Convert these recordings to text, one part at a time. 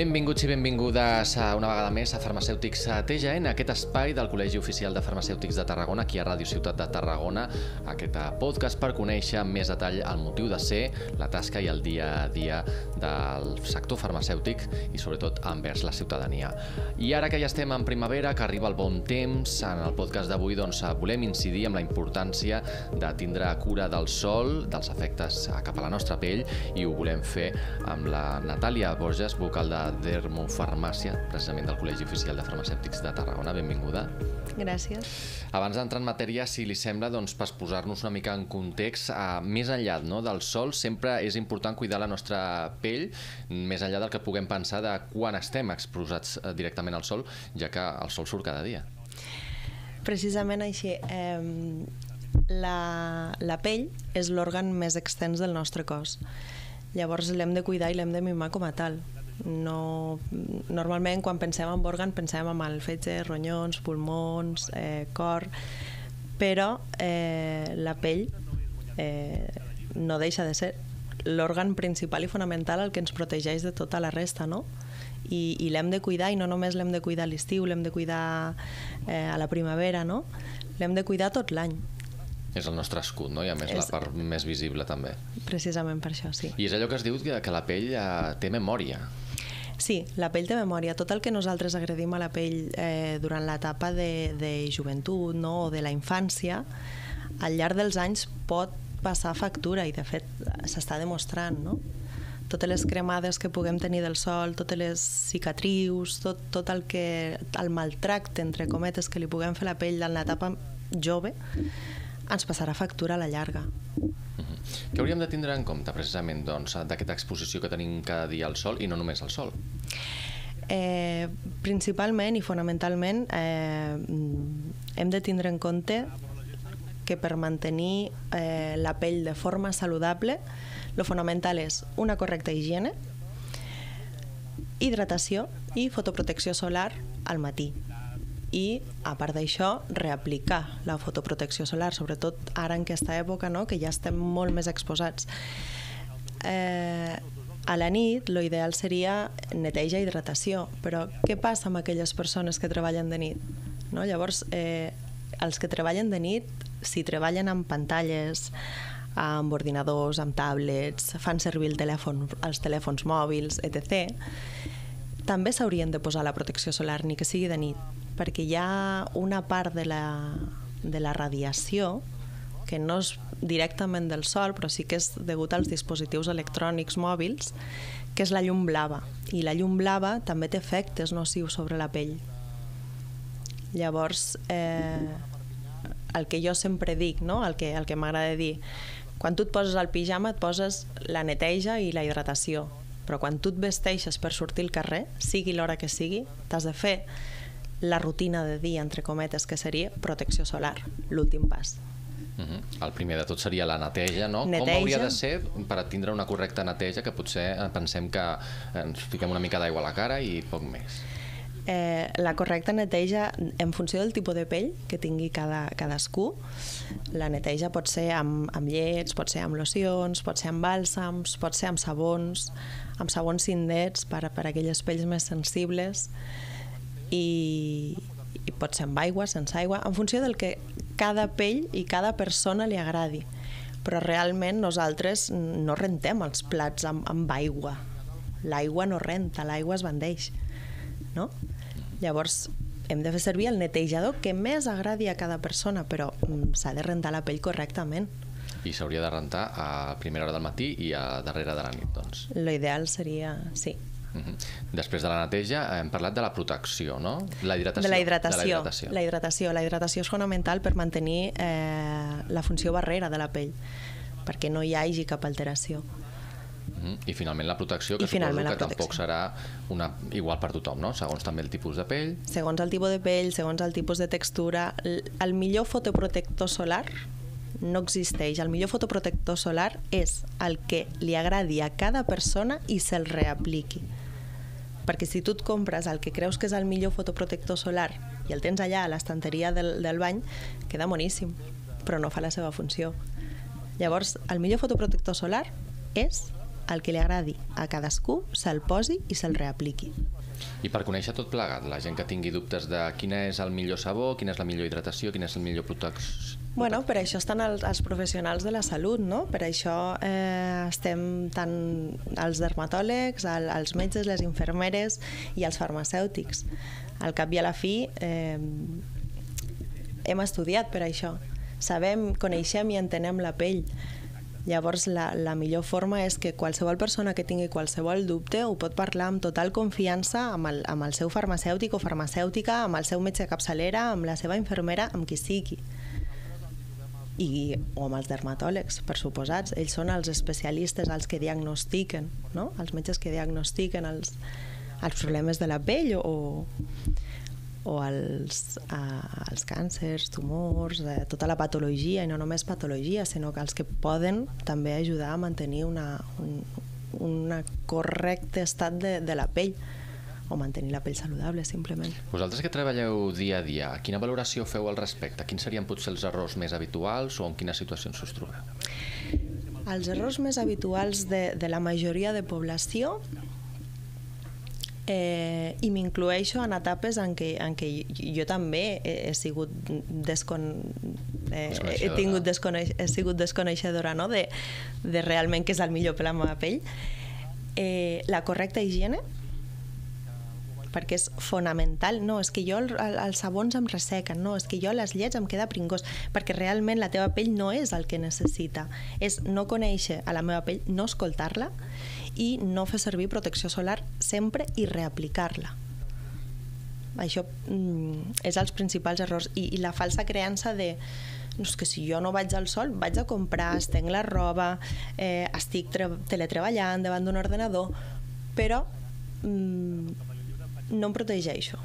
Benvinguts i benvingudes una vegada més a Farmacèutics TGN, aquest espai del Col·legi Oficial de Farmacèutics de Tarragona, aquí a Radio Ciutat de Tarragona, aquest podcast per conèixer amb més detall el motiu de ser, la tasca i el dia a dia del sector farmacèutic i sobretot envers la ciutadania. I ara que ja estem en primavera, que arriba el bon temps, en el podcast d'avui volem incidir en la importància de tindre cura del sol, dels efectes cap a la nostra pell, i ho volem fer amb la Natàlia Borges, vocal de Dermofarmàcia, precisament del Col·legi Oficial de Farmacèutics de Tarragona. Benvinguda. Gràcies. Abans d'entrar en matèria, si li sembla, doncs, per posar-nos una mica en context, més enllà del sol, sempre és important cuidar la nostra pell, més enllà del que puguem pensar de quan estem exposats directament al sol, ja que el sol surt cada dia. Precisament així. La pell és l'òrgan més extens del nostre cos. Llavors l'hem de cuidar i l'hem de mimar com a tal. Normalment quan pensem en òrgan pensem en el fetge, ronyons, pulmons, cor, però la pell no deixa de ser l'òrgan principal i fonamental, el que ens protegeix de tota la resta, no? I l'hem de cuidar, i no només l'hem de cuidar a l'estiu, l'hem de cuidar a la primavera, no? L'hem de cuidar tot l'any. És el nostre escut, no? I a més la part més visible també. Precisament per això, sí. I és allò que es diu que la pell té memòria. Sí, la pell té memòria. Tot el que nosaltres agredim a la pell durant l'etapa de joventut o de la infància, al llarg dels anys pot passar factura, i de fet s'està demostrant, no? Totes les cremades que puguem tenir del sol, totes les cicatrius, tot el maltracte, entre cometes, que li puguem fer a la pell en l'etapa jove, ens passarà factura a la llarga. Què hauríem de tindre en compte, precisament, d'aquesta exposició que tenim cada dia al sol, i no només al sol? Principalment i fonamentalment hem de tindre en compte que per mantenir la pell de forma saludable, lo fonamental és una correcta higiene, hidratació i fotoprotecció solar al matí. I, a part d'això, reaplicar la fotoprotecció solar, sobretot ara en aquesta època, que ja estem molt més exposats. A la nit, lo ideal seria neteja i hidratació, però què passa amb aquelles persones que treballen de nit? Llavors, els que treballen de nit, si treballen amb pantalles, amb ordinadors, amb tablets, fan servir els telèfons mòbils, etc., també s'haurien de posar la protecció solar, ni que sigui de nit, perquè hi ha una part de la radiació que no és directament del sol, però sí que és degut als dispositius electrònics mòbils, que és la llum blava. I la llum blava també té efectes nocius sobre la pell. Llavors, el que jo sempre dic, el que m'agrada dir, quan tu et poses el pijama et poses la neteja i la hidratació, però quan tu et vesteixes per sortir al carrer, sigui l'hora que sigui, t'has de fer la rutina de dia, entre cometes, que seria protecció solar, l'últim pas. El primer de tot seria la neteja, no? Com hauria de ser per tindre una correcta neteja, que potser pensem que ens fiquem una mica d'aigua a la cara i poc més? La correcta neteja, en funció del tipus de pell que tingui cadascú, la neteja pot ser amb llets, pot ser amb locions, pot ser amb bàlsams, pot ser amb sabons sindets per aquelles pells més sensibles, i pot ser amb aigua, sense aigua, en funció del que cada pell i cada persona li agradi. Però realment nosaltres no rentem els plats amb aigua. L'aigua no renta, l'aigua es bandeix, no? Llavors hem de fer servir el netejador que més agradi a cada persona, però s'ha de rentar la pell correctament. I s'hauria de rentar a primera hora del matí i a darrere de la nit, doncs. L'ideal seria, sí. Després de la neteja hem parlat de la protecció, no? La hidratació. De la hidratació. La hidratació és fonamental per mantenir la funció barrera de la pell, perquè no hi hagi cap alteració. I finalment la protecció, que suposo que tampoc serà igual per tothom, no? Segons també el tipus de pell. Segons el tipus de pell, segons el tipus de textura. El millor fotoprotector solar no existeix. El millor fotoprotector solar és el que li agradi a cada persona i se'l reapliqui. Perquè si tu et compres el que creus que és el millor fotoprotector solar i el tens allà a l'estanteria del bany, queda boníssim, però no fa la seva funció. Llavors, el millor fotoprotector solar és el que li agradi a cadascú se'l posi i se'l reapliqui. I per conèixer tot plegat, la gent que tingui dubtes de quin és el millor sabó, quina és la millor hidratació, quina és el millor protecció... Bueno, per això estan els professionals de la salut, no? Per això estem tant els dermatòlegs, els metges, les infermeres i els farmacèutics. Al cap i a la fi hem estudiat per això. Sabem, coneixem i entenem la pell. Llavors, la millor forma és que qualsevol persona que tingui qualsevol dubte ho pot parlar amb total confiança amb el seu farmacèutic o farmacèutica, amb el seu metge de capçalera, amb la seva infermera, amb qui sigui. O amb els dermatòlegs, per suposats. Ells són els especialistes, els que diagnostiquen, no? Els metges que diagnostiquen els problemes de la pell o els càncers, tumors, tota la patologia, i no només patologia, sinó que els que poden també ajudar a mantenir un correcte estat de la pell o mantenir la pell saludable, simplement. Vosaltres que treballeu dia a dia, quina valoració feu al respecte? Quins serien potser els errors més habituals o en quines situacions us trobeu? Els errors més habituals de la majoria de població, i m'incloeixo en etapes en què jo també he sigut desconeixedora de realment què és el millor per la meva pell. La correcta higiene, perquè és fonamental. No, és que jo els sabons em ressequen, no, és que jo les llets em queda pringós, perquè realment la teva pell no és el que necessita. És no conèixer a la meva pell, no escoltar-la i no fer servir protecció solar sempre i reaplicar-la. Això és els principals errors. I la falsa creença de que si jo no vaig al sol, vaig a comprar, estenc la roba, estic teletreballant davant d'un ordenador, però no em protegeixo,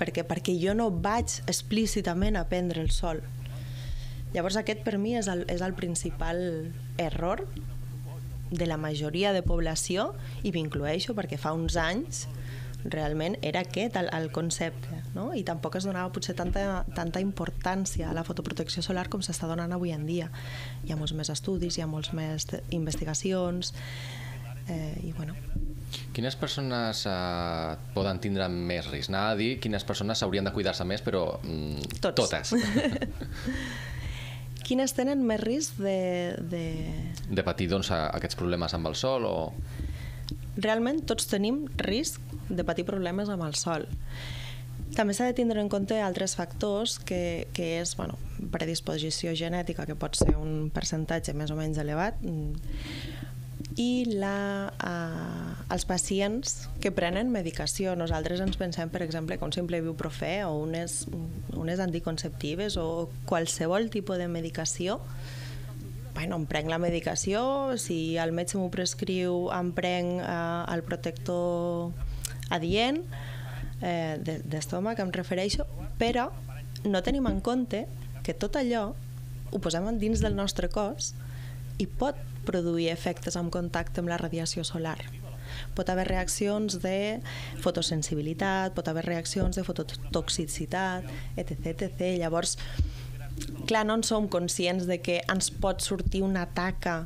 perquè jo no vaig explícitament a prendre el sol. Llavors aquest per mi és el principal error de la majoria de població, i m'incloeixo perquè fa uns anys realment era aquest el concepte, no? I tampoc es donava potser tanta importància a la fotoprotecció solar com s'està donant avui en dia. Hi ha molts més estudis, hi ha molts més investigacions, i bueno... Quines persones poden tindre més risc? Anava a dir quines persones s'haurien de cuidar-se més, però... Totes. Quines tenen més risc de patir aquests problemes amb el sol? Realment tots tenim risc de patir problemes amb el sol. També s'ha de tindre en compte altres factors, que és predisposició genètica, que pot ser un percentatge més o menys elevat, i els pacients que prenen medicació. Nosaltres ens pensem, per exemple, que un simple ibuprofè o unes anticonceptives o qualsevol tipus de medicació, em prenc la medicació, si el metge m'ho prescriu em prenc el protector adient d'estómac, em refereixo, però no tenim en compte que tot allò ho posem dins del nostre cos i pot produir efectes en contacte amb la radiació solar. Pot haver reaccions de fotosensibilitat, pot haver reaccions de fototoxicitat, etc. Llavors, clar, no en som conscients de que ens pot sortir una taca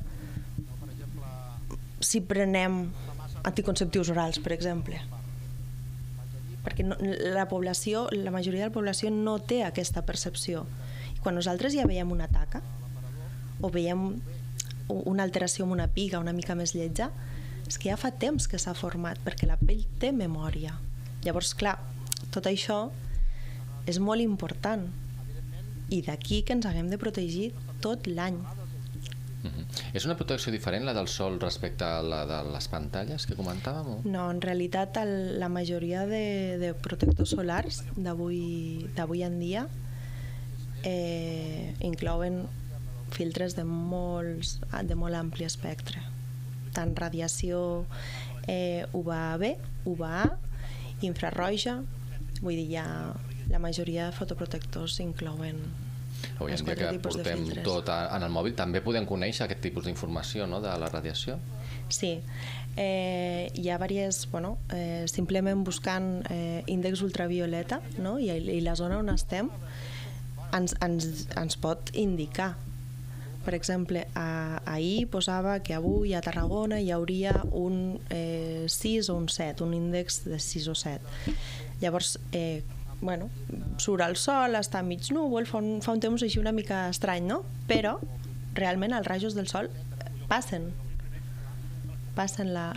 si prenem anticonceptius orals, per exemple. Perquè la població, la majoria de la població no té aquesta percepció. I quan nosaltres ja veiem una taca o veiem una alteració amb una piga una mica més lletja, és que ja fa temps que s'ha format, perquè la pell té memòria. Llavors, clar, tot això és molt important, i d'aquí que ens haguem de protegir tot l'any. És una protecció diferent la del sol respecte a la de les pantalles que comentàvem? No, en realitat la majoria de protectors solars d'avui en dia inclouen filtres de molt ampli espectre, tant radiació UVB, UVA, infraroja, vull dir, ja la majoria de fotoprotectors inclouen els quatre tipus de filtres. Avui en dia que portem tot en el mòbil, també podem conèixer aquest tipus d'informació de la radiació? Sí, hi ha diverses, simplement buscant índex ultravioleta i la zona on estem ens pot indicar Per exemple, ahir posava que avui a Tarragona hi hauria un 6 o un 7, un índex de 6 o 7. Llavors, bueno, surt el sol, està mig núvol, fa un temps així una mica estrany, no? Però realment els rajos del sol passen la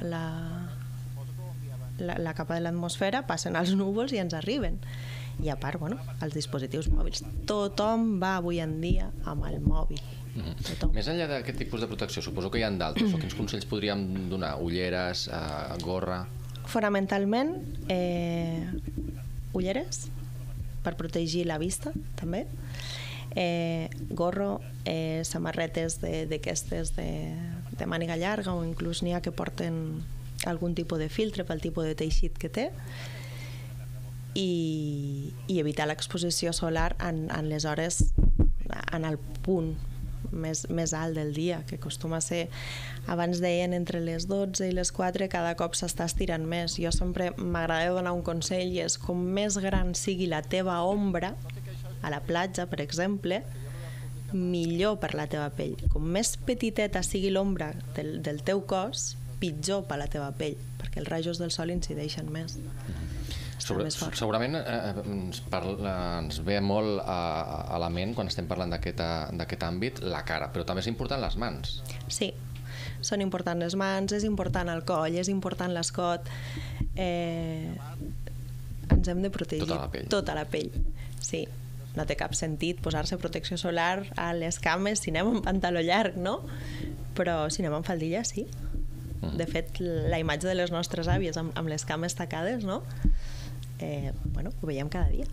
capa de l'atmosfera, passen als núvols i ens arriben. I a part, bueno, els dispositius mòbils. Tothom va avui en dia amb el mòbil. Més enllà d'aquest tipus de protecció, suposo que hi ha d'altres. O quins consells podríem donar? Ulleres, gorra... Fonamentalment, ulleres, per protegir la vista, també. Gorro, samarretes d'aquestes de màniga llarga, o inclús n'hi ha que porten algun tipus de filtre pel tipus de teixit que té. I evitar l'exposició solar en les hores, en el punt més alt del dia, que acostuma a ser, abans deien, entre les 12 i les 4, cada cop s'està estirant més. Jo sempre m'agradava donar un consell, i és com més gran sigui la teva ombra, a la platja, per exemple, millor per la teva pell. Com més petiteta sigui l'ombra del teu cos, pitjor per la teva pell, perquè els rajos del sol incideixen més. Segurament ens ve molt a la ment, quan estem parlant d'aquest àmbit, la cara, però també és important les mans. Sí, són importants les mans, és important el coll, és important l'escot. Ens hem de protegir tota la pell. Sí, no té cap sentit posar-se protecció solar a les cames si anem amb pantaló llarg, no? Però si anem amb faldilla, sí. De fet, la imatge de les nostres àvies amb les cames tacades, no? Bueno, ho veiem cada dia.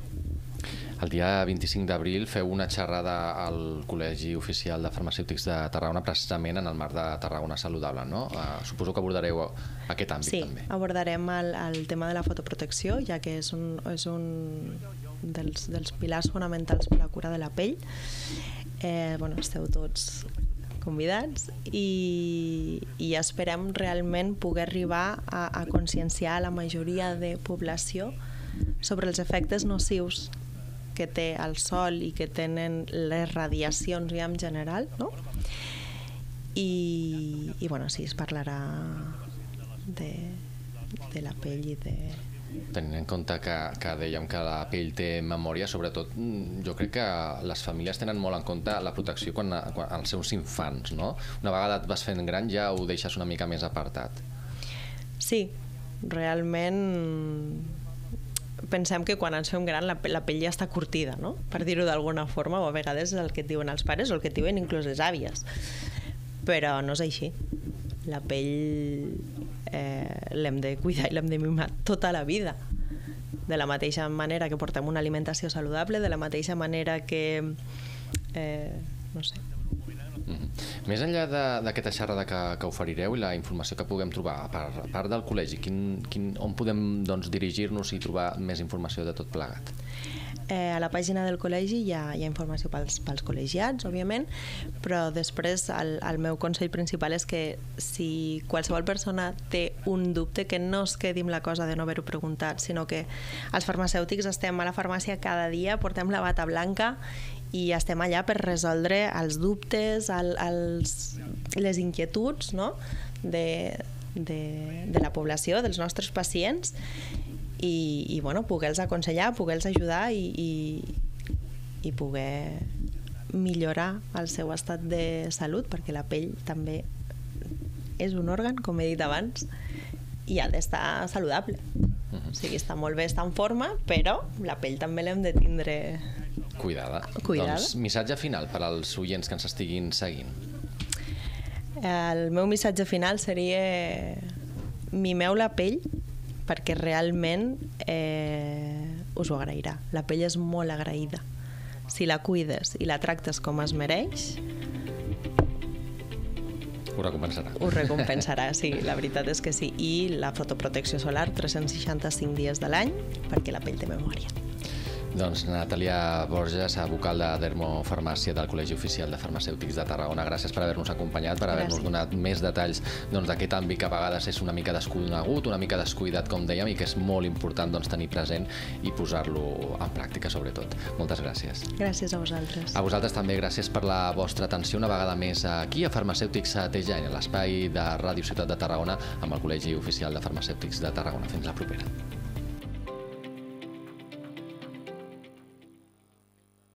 El dia 25 d'abril feu una xerrada al Col·legi Oficial de Farmacèutics de Tarragona, precisament en el marc de Tarragona Saludable, no? Suposo que abordareu aquest àmbit, també. Sí, abordarem el tema de la fotoprotecció, ja que és un dels pilars fonamentals per a la cura de la pell. Bueno, esteu tots convidats, i esperem realment poder arribar a conscienciar la majoria de població sobre els efectes nocius que té el sol i que tenen les radiacions en general, no? I bueno, sí, es parlarà de la pell i de... Tenint en compte que dèiem que la pell té memòria, sobretot jo crec que les famílies tenen molt en compte la protecció als seus infants, no? Una vegada et vas fent gran ja ho deixes una mica més apartat. Sí, realment pensem que quan ens fem gran la pell ja està curtida, no? Per dir-ho d'alguna forma, o a vegades és el que et diuen els pares o el que et diuen inclús les àvies. Però no és així. La pell l'hem de cuidar i l'hem de mimar tota la vida. De la mateixa manera que portem una alimentació saludable, de la mateixa manera que... no sé. Més enllà d'aquesta xerrada que oferireu i la informació que puguem trobar, a part del col·legi, on podem dirigir-nos i trobar més informació de tot plegat? A la pàgina del col·legi hi ha informació pels col·legiats, òbviament, però després el meu consell principal és que si qualsevol persona té un dubte, que no es quedi amb la cosa de no haver-ho preguntat, sinó que els farmacèutics estem a la farmàcia cada dia, portem la bata blanca i estem allà per resoldre els dubtes, les inquietuds de la població, dels nostres pacients, i poder-los aconsellar, poder-los ajudar i poder millorar el seu estat de salut, perquè la pell també és un òrgan, com he dit abans, i ha d'estar saludable. O sigui, està molt bé, està en forma, però la pell també l'hem de tindre cuidada. Doncs missatge final per als oients que ens estiguin seguint. El meu missatge final seria: mimeu la pell, perquè realment us ho agrairà. La pell és molt agraïda. Si la cuides i la tractes com es mereix... Ho recompensarà. Ho recompensarà, sí, la veritat és que sí. I la fotoprotecció solar 365 dies de l'any, perquè la pell té memòria. Doncs Natàlia Borges, vocal de Dermofarmàcia del Col·legi Oficial de Farmacèutics de Tarragona. Gràcies per haver-nos acompanyat, per haver-nos donat més detalls d'aquest àmbit que a vegades és una mica desconegut, una mica descuidat, com dèiem, i que és molt important tenir present i posar-lo en pràctica, sobretot. Moltes gràcies. Gràcies a vosaltres. A vosaltres també gràcies per la vostra atenció una vegada més aquí a Farmacèutics TGN, a l'espai de Ràdio Ciutat de Tarragona amb el Col·legi Oficial de Farmacèutics de Tarragona. Fins la propera.